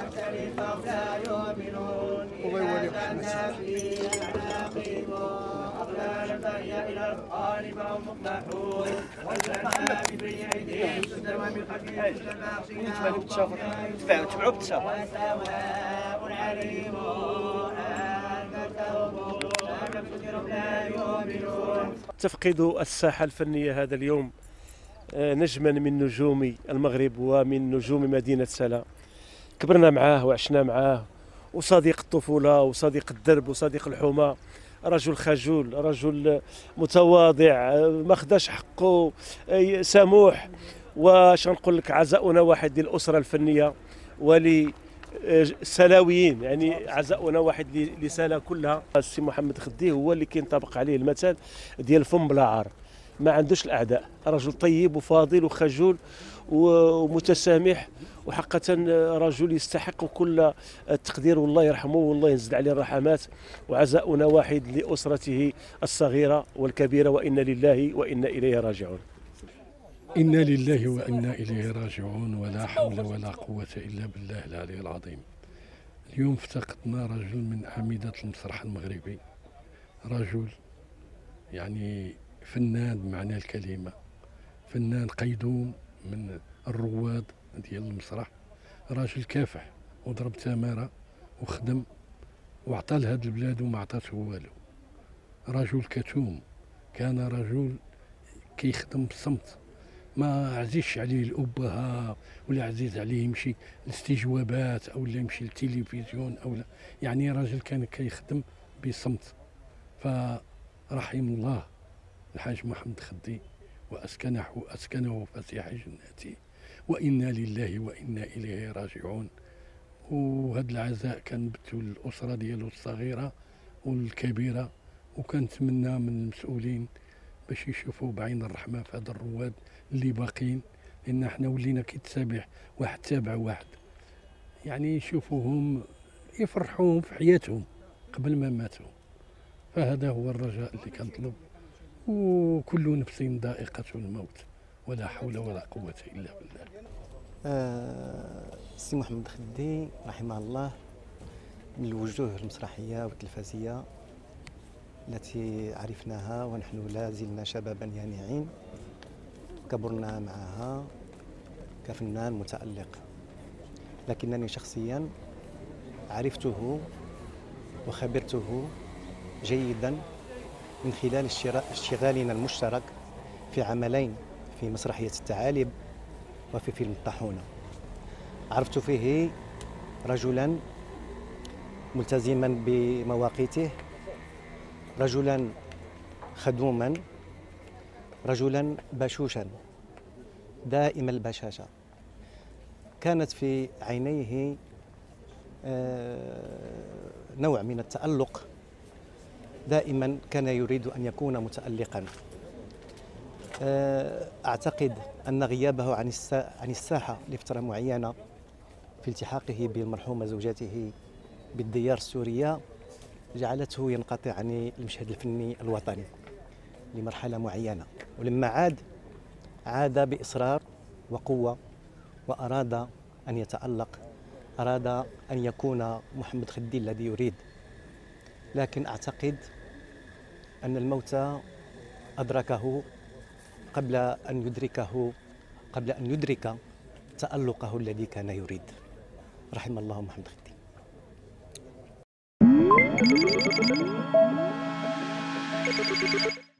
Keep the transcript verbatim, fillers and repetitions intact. أكثرهم فهم لا يؤمنون إذا زلنا في أعناقهم أغلالا فهي إلى الأذقان فهم مقمحون وجعلنا من بين أيديهم سدا ومن خلفهم سدا فأغشيناهم فهم لا يبصرون وسواء عليهم أأنذرتهم أم لم تنذرهم لا يؤمنون. تفقد الساحة الفنية هذا اليوم نجما من نجوم المغرب ومن نجوم مدينة سلا. كبرنا معاه وعشنا معاه، وصديق الطفولة وصديق الدرب وصديق الحومة، رجل خجول، رجل متواضع، ما خداش حقه، سموح. واش نقول لك، عزاؤنا واحد للأسرة الفنية ولسلاويين، يعني عزاؤنا واحد لسلا كلها. السي محمد خدي هو اللي كينطبق عليه المثل ديال فم بلا عار، ما عندوش الأعداء، رجل طيب وفاضل وخجول ومتسامح، وحقا رجل يستحق كل التقدير، والله يرحمه والله ينزل عليه الرحمات. وعزاؤنا واحد لأسرته الصغيرة والكبيرة، وإنا لله وإنا إليه راجعون. إنا لله وإنا إليه راجعون، ولا حول ولا قوة إلا بالله العلي العظيم. اليوم افتقدنا رجل من أعمدة المسرح المغربي، رجل يعني فنان بمعنى الكلمة، فنان قيدوم من الرواد ديال المسرح، راجل كافح وضرب تمارة وخدم وعطى لهاد البلاد وما عطاته والو. رجل كتوم، كان رجل كيخدم بالصمت، ما عزيزش عليه الأبهة ولا عزيز عليه يمشي لاستجوابات أو لا يمشي للتلفزيون أو لا، يعني راجل كان كيخدم بصمت. فرحم الله الحاج محمد خدي وأسكنه أسكنه فسيح جناته، وإنا لله وإنا إليه راجعون. وهذا العزاء كنبتو الأسرة ديالو الصغيرة والكبيرة، وكنتمنى من المسؤولين باش يشوفوا بعين الرحمة في هذا الرواد اللي باقين، لأن احنا ولينا كيتسابح واحد تابع واحد، يعني يشوفوهم يفرحوهم في حياتهم قبل ما ماتوا. فهذا هو الرجاء اللي كنطلب، وكل نفس ذائقة الموت ولا حول ولا قوة إلا بالله. آه سي محمد خدي رحمه الله من الوجوه المسرحية والتلفزية التي عرفناها ونحن لا زلنا شبابا يانعين، كبرنا معها كفنان متألق. لكنني شخصيا عرفته وخبرته جيدا من خلال اشتغالنا المشترك في عملين، في مسرحية الثعالب وفي فيلم الطاحونة. عرفت فيه رجلا ملتزما بمواقيته، رجلا خدوما، رجلا بشوشا دائم البشاشة. كانت في عينيه نوع من التألق، دائما كان يريد أن يكون متألقا. أعتقد أن غيابه عن عن الساحة لفترة معينة في التحاقه بالمرحومة زوجته بالديار السورية جعلته ينقطع عن المشهد الفني الوطني لمرحلة معينة، ولما عاد عاد بإصرار وقوة وأراد أن يتألق، أراد أن يكون محمد خدي الذي يريد. لكن أعتقد أن الموت أدركه قبل أن يدركه قبل أن يدرك تألقه الذي كان يريد. رحم الله محمد خدي.